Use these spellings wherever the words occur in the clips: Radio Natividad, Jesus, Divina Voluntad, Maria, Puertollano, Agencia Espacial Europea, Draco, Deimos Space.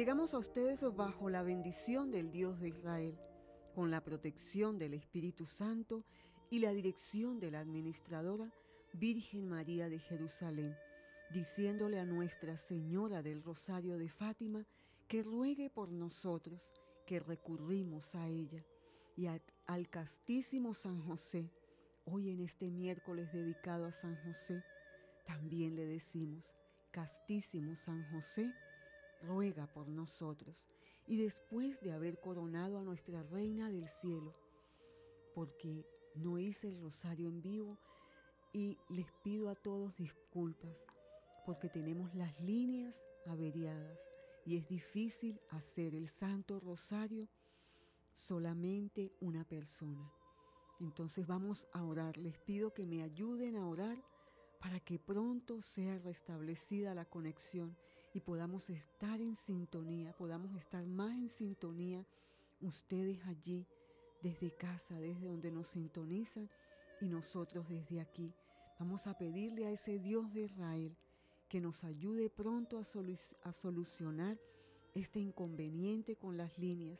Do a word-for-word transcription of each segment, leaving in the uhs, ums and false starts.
Llegamos a ustedes bajo la bendición del Dios de Israel, con la protección del Espíritu Santo y la dirección de la administradora Virgen María de Jerusalén, diciéndole a Nuestra Señora del Rosario de Fátima que ruegue por nosotros, que recurrimos a ella, y al, al castísimo San José. Hoy en este miércoles dedicado a San José, también le decimos: castísimo San José, ruega por nosotros. Y después de haber coronado a nuestra Reina del Cielo, porque no hice el rosario en vivo y les pido a todos disculpas, porque tenemos las líneas averiadas y es difícil hacer el Santo Rosario solamente una persona. Entonces vamos a orar. Les pido que me ayuden a orar para que pronto sea restablecida la conexión y podamos estar en sintonía, podamos estar más en sintonía ustedes allí, desde casa, desde donde nos sintonizan, y nosotros desde aquí. Vamos a pedirle a ese Dios de Israel que nos ayude pronto a, solu- a solucionar este inconveniente con las líneas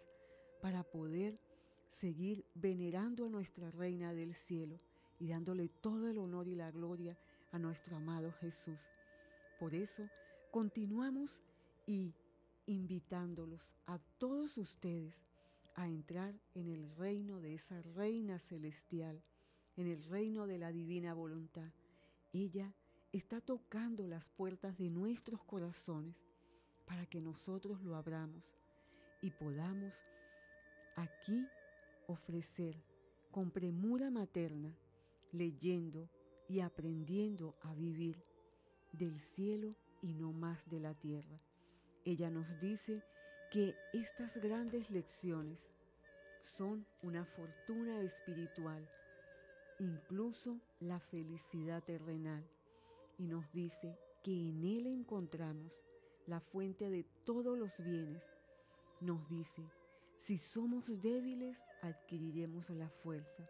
para poder seguir venerando a nuestra Reina del Cielo y dándole todo el honor y la gloria a nuestro amado Jesús. Por eso continuamos y invitándolos a todos ustedes a entrar en el reino de esa Reina Celestial, en el reino de la Divina Voluntad. Ella está tocando las puertas de nuestros corazones para que nosotros lo abramos y podamos aquí ofrecer con premura materna, leyendo y aprendiendo a vivir del cielo y no más de la tierra. Ella nos dice que estas grandes lecciones son una fortuna espiritual, incluso la felicidad terrenal, y nos dice que en Él encontramos la fuente de todos los bienes. Nos dice: si somos débiles, adquiriremos la fuerza.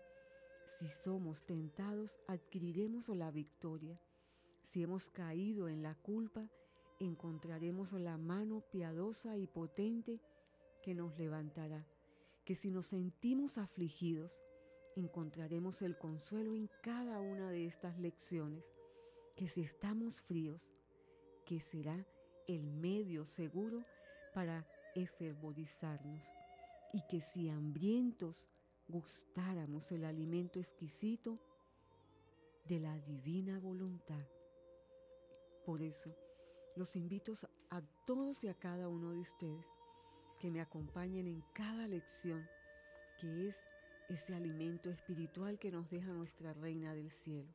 Si somos tentados, adquiriremos la victoria. Si hemos caído en la culpa, encontraremos la mano piadosa y potente que nos levantará. Que si nos sentimos afligidos, encontraremos el consuelo en cada una de estas lecciones. Que si estamos fríos, que será el medio seguro para efervorizarnos. Y que si hambrientos gustáramos el alimento exquisito de la divina voluntad. Por eso los invito a todos y a cada uno de ustedes que me acompañen en cada lección, que es ese alimento espiritual que nos deja nuestra Reina del Cielo.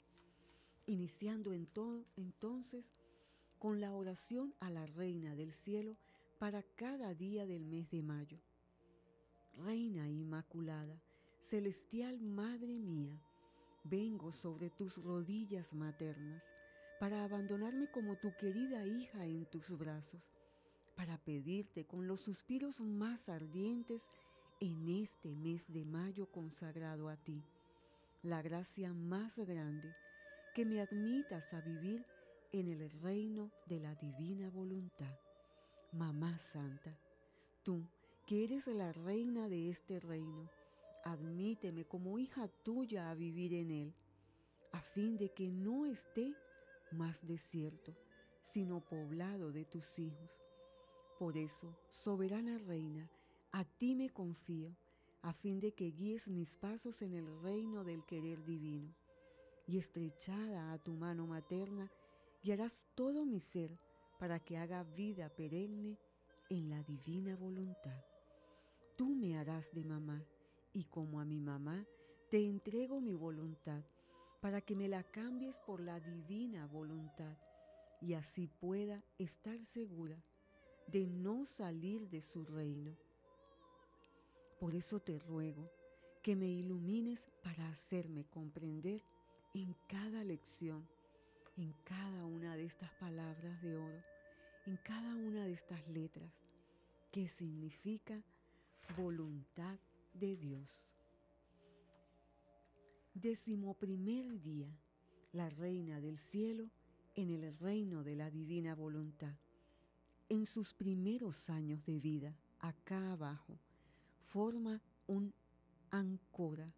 Iniciando en todo, entonces con la oración a la Reina del Cielo para cada día del mes de mayo. Reina Inmaculada, celestial Madre mía, vengo sobre tus rodillas maternas para abandonarme como tu querida hija en tus brazos, para pedirte con los suspiros más ardientes en este mes de mayo consagrado a ti, la gracia más grande, que me admitas a vivir en el reino de la divina voluntad. Mamá Santa, tú que eres la reina de este reino, admíteme como hija tuya a vivir en él, a fin de que no esté más desierto, sino poblado de tus hijos. Por eso, soberana reina, a ti me confío, a fin de que guíes mis pasos en el reino del querer divino. Y estrechada a tu mano materna, guiarás todo mi ser para que haga vida perenne en la divina voluntad. Tú me harás de mamá, y como a mi mamá, te entrego mi voluntad, para que me la cambies por la divina voluntad, y así pueda estar segura de no salir de su reino. Por eso te ruego que me ilumines para hacerme comprender en cada lección, en cada una de estas palabras de oro, en cada una de estas letras, que significa voluntad de Dios. Décimo primer día, la Reina del Cielo en el reino de la divina voluntad. en sus primeros años de vida, acá abajo, forma un áncora,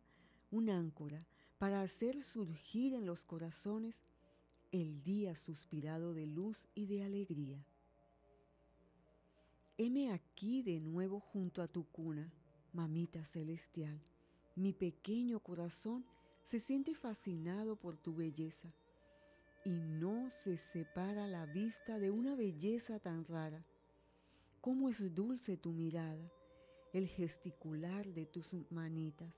un áncora para hacer surgir en los corazones el día suspirado de luz y de alegría. Heme aquí de nuevo junto a tu cuna, mamita celestial. Mi pequeño corazón se siente fascinado por tu belleza y no se separa la vista de una belleza tan rara. Cómo es dulce tu mirada, el gesticular de tus manitas.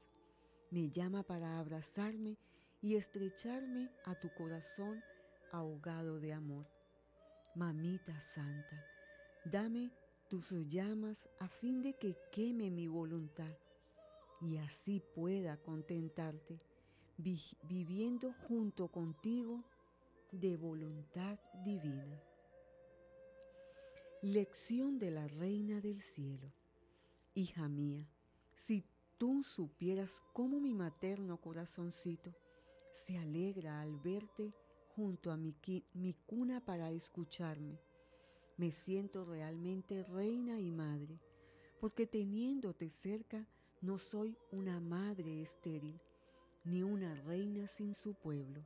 Me llama para abrazarme y estrecharme a tu corazón ahogado de amor. Mamita santa, dame tus llamas a fin de que queme mi voluntad y así pueda contentarte, vi viviendo junto contigo de voluntad divina. Lección de la Reina del Cielo. Hija mía, si tú supieras cómo mi materno corazoncito se alegra al verte junto a mi, mi cuna para escucharme. Me siento realmente reina y madre, porque teniéndote cerca no soy una madre estéril, ni una reina sin su pueblo,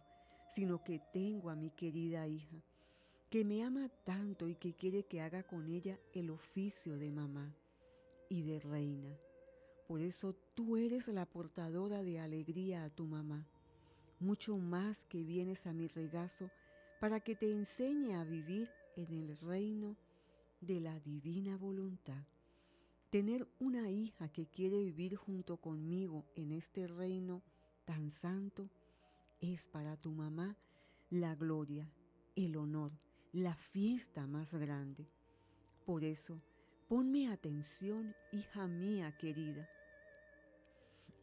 sino que tengo a mi querida hija, que me ama tanto y que quiere que haga con ella el oficio de mamá y de reina. Por eso tú eres la portadora de alegría a tu mamá, mucho más que vienes a mi regazo para que te enseñe a vivir en el reino de la divina voluntad. Tener una hija que quiere vivir junto conmigo en este reino tan santo es para tu mamá la gloria, el honor, la fiesta más grande. Por eso, ponme atención, hija mía querida,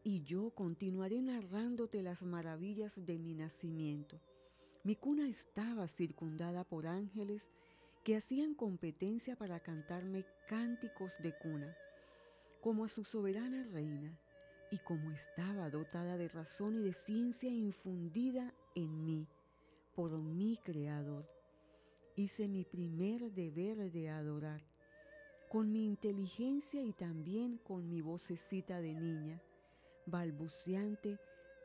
y yo continuaré narrándote las maravillas de mi nacimiento. Mi cuna estaba circundada por ángeles que hacían competencia para cantarme cánticos de cuna, como a su soberana reina, y como estaba dotada de razón y de ciencia infundida en mí, por mi Creador. Hice mi primer deber de adorar, con mi inteligencia y también con mi vocecita de niña, balbuceante,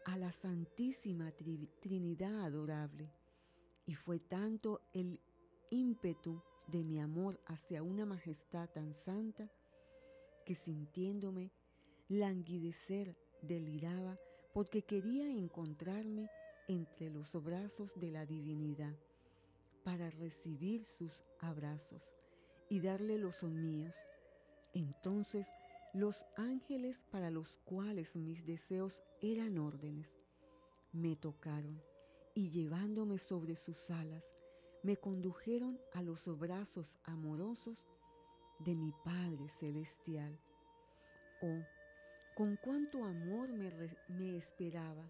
a la Santísima Trinidad adorable, y fue tanto el ímpetu de mi amor hacia una majestad tan santa que sintiéndome languidecer deliraba porque quería encontrarme entre los brazos de la divinidad para recibir sus abrazos y darle los míos. Entonces los ángeles para los cuales mis deseos eran órdenes, me tocaron y llevándome sobre sus alas, me condujeron a los brazos amorosos de mi Padre Celestial. Oh, con cuánto amor me, me esperaba.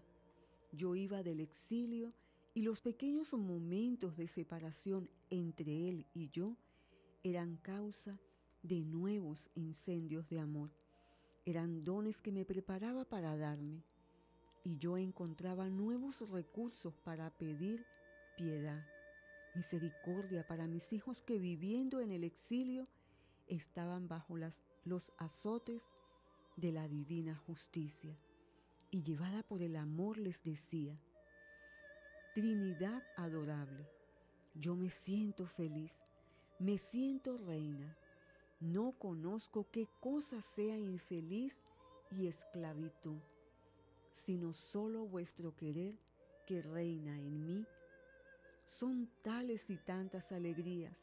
Yo iba del exilio y los pequeños momentos de separación entre él y yo eran causa de nuevos incendios de amor. Eran dones que me preparaba para darme, y yo encontraba nuevos recursos para pedir piedad, misericordia para mis hijos que viviendo en el exilio estaban bajo las, los azotes de la divina justicia. Y llevada por el amor les decía: Trinidad adorable, yo me siento feliz, me siento reina. No conozco qué cosa sea infeliz y esclavitud, sino solo vuestro querer que reina en mí. Son tales y tantas alegrías,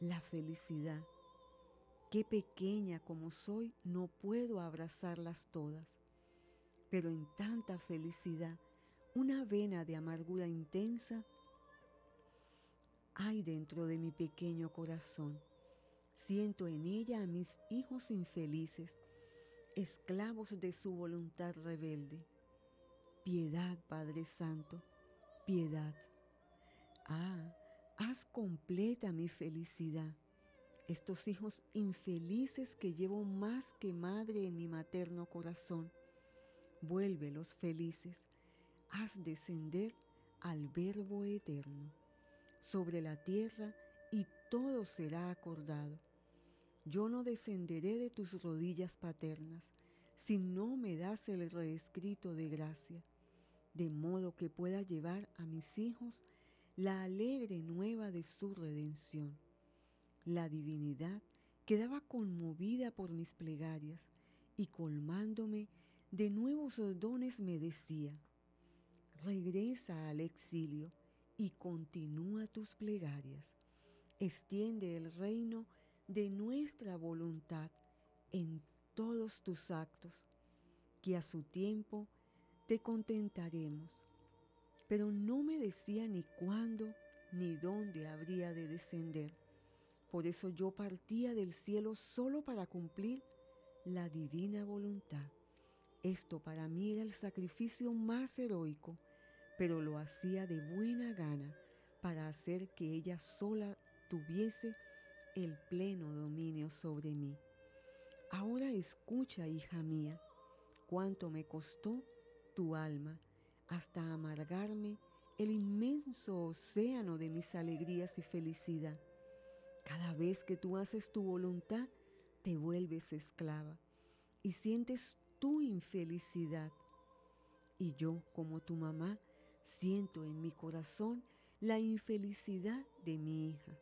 la felicidad. Qué pequeña como soy, no puedo abrazarlas todas. Pero en tanta felicidad, una vena de amargura intensa hay dentro de mi pequeño corazón. Siento en ella a mis hijos infelices, esclavos de su voluntad rebelde. Piedad, Padre Santo, piedad. Ah, haz completa mi felicidad. Estos hijos infelices que llevo más que madre en mi materno corazón, vuélvelos felices. Haz descender al Verbo eterno sobre la tierra y todo será acordado. Yo no descenderé de tus rodillas paternas, si no me das el reescrito de gracia, de modo que pueda llevar a mis hijos la alegre nueva de su redención. La divinidad quedaba conmovida por mis plegarias y colmándome de nuevos dones me decía: regresa al exilio y continúa tus plegarias. Extiende el reino de nuestra voluntad en todos tus actos, que a su tiempo te contentaremos. Pero no me decía ni cuándo ni dónde habría de descender. Por eso yo partía del cielo solo para cumplir la divina voluntad. Esto para mí era el sacrificio más heroico, pero lo hacía de buena gana para hacer que ella sola tuviese el pleno dominio sobre mí. Ahora escucha, hija mía, cuánto me costó tu alma hasta amargarme el inmenso océano de mis alegrías y felicidad. Cada vez que tú haces tu voluntad, te vuelves esclava y sientes tu infelicidad. Y yo, como tu mamá, siento en mi corazón la infelicidad de mi hija.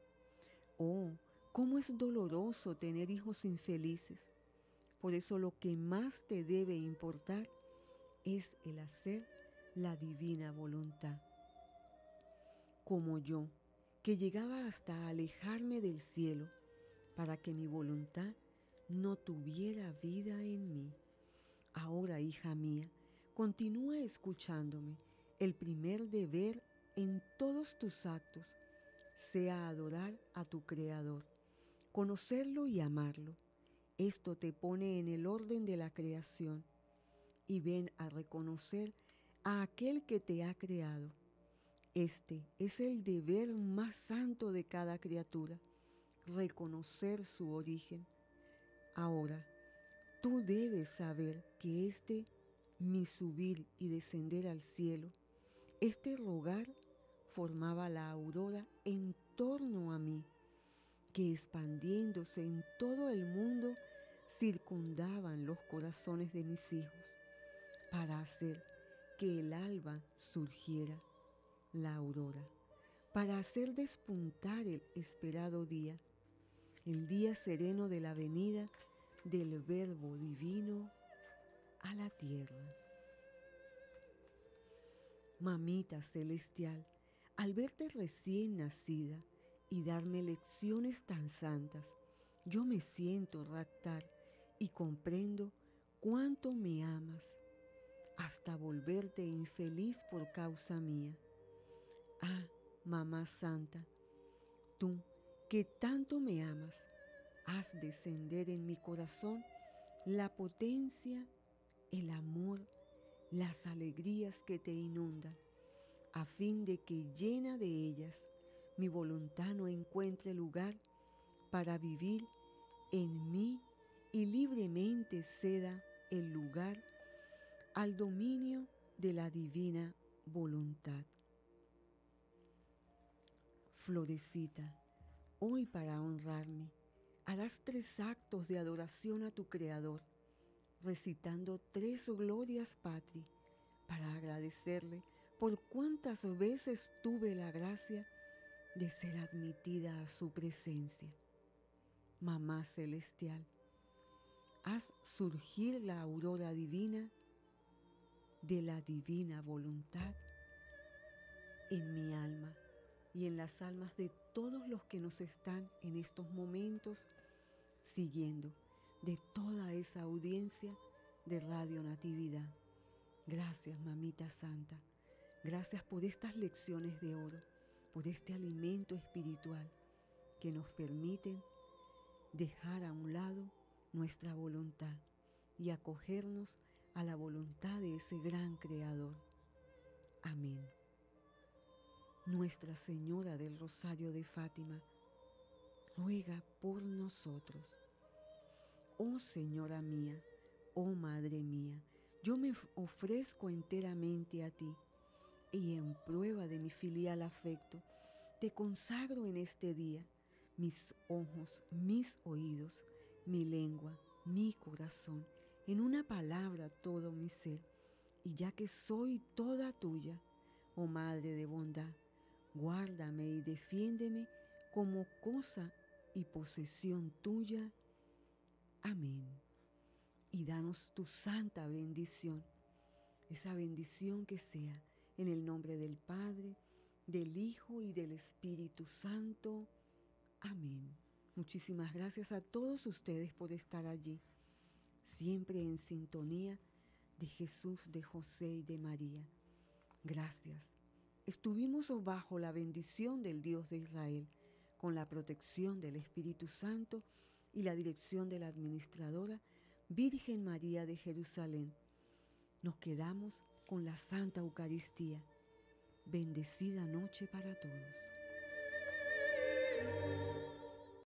Oh, cómo es doloroso tener hijos infelices. Por eso lo que más te debe importar es el hacer la divina voluntad. Como yo, que llegaba hasta alejarme del cielo para que mi voluntad no tuviera vida en mí. Ahora, hija mía, continúa escuchándome. El primer deber en todos tus actos sea adorar a tu Creador, conocerlo y amarlo. Esto te pone en el orden de la creación y ven a reconocer a aquel que te ha creado. Este es el deber más santo de cada criatura, reconocer su origen. Ahora, tú debes saber que este mi subir y descender al cielo, este rogar, formaba la aurora en torno a mí, que expandiéndose en todo el mundo, circundaban los corazones de mis hijos, para hacer que el alba surgiera, la aurora, para hacer despuntar el esperado día, el día sereno de la venida del Verbo Divino a la tierra. Mamita celestial, al verte recién nacida y darme lecciones tan santas, yo me siento raptar y comprendo cuánto me amas, hasta volverte infeliz por causa mía. Ah, Mamá Santa, tú que tanto me amas, haz descender en mi corazón la potencia, el amor, las alegrías que te inundan, a fin de que llena de ellas mi voluntad no encuentre lugar para vivir en mí y libremente ceda el lugar al dominio de la divina voluntad. Florecita, hoy para honrarme harás tres actos de adoración a tu Creador, recitando tres glorias patri, para agradecerle por cuántas veces tuve la gracia de ser admitida a su presencia. Mamá celestial, haz surgir la aurora divina de la divina voluntad en mi alma y en las almas de todos los que nos están en estos momentos siguiendo, de toda esa audiencia de Radio Natividad. Gracias, Mamita Santa. Gracias por estas lecciones de oro, por este alimento espiritual que nos permiten dejar a un lado nuestra voluntad y acogernos a la voluntad de ese gran Creador. Amén. Nuestra Señora del Rosario de Fátima, ruega por nosotros. Oh Señora mía, oh Madre mía, yo me ofrezco enteramente a ti y en prueba de mi filial afecto, te consagro en este día mis ojos, mis oídos, mi lengua, mi corazón, en una palabra todo mi ser, y ya que soy toda tuya, oh Madre de bondad, guárdame y defiéndeme como cosa y posesión tuya. Amén. Y danos tu santa bendición, esa bendición que sea en el nombre del Padre, del Hijo y del Espíritu Santo. Amén. Muchísimas gracias a todos ustedes por estar allí, siempre en sintonía de Jesús, de José y de María. Gracias. Estuvimos bajo la bendición del Dios de Israel, con la protección del Espíritu Santo y la dirección de la administradora Virgen María de Jerusalén. Nos quedamos con la Santa Eucaristía. Bendecida noche para todos.